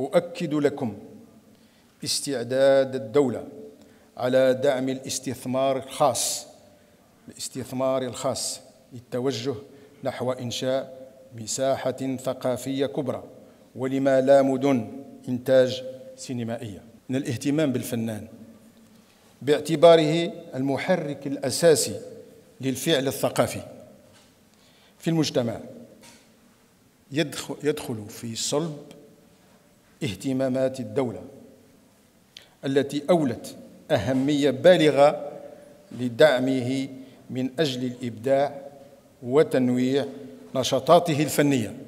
أؤكد لكم استعداد الدولة على دعم الاستثمار الخاص للتوجه نحو إنشاء مساحة ثقافية كبرى ولما لا مدن إنتاج سينمائية. من الاهتمام بالفنان باعتباره المحرك الأساسي للفعل الثقافي في المجتمع يدخل في صلب اهتمامات الدولة التي أولت أهمية بالغة لدعمه من أجل الإبداع وتنويع نشاطاته الفنية.